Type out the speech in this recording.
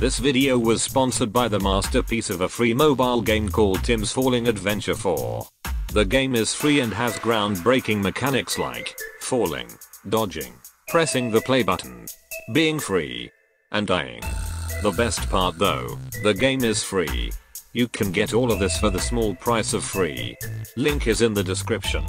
This video was sponsored by the masterpiece of a free mobile game called Tim's Falling Adventure 4. The game is free and has groundbreaking mechanics like falling, dodging, pressing the play button, being free, and dying. The best part though, the game is free. You can get all of this for the small price of free. Link is in the description.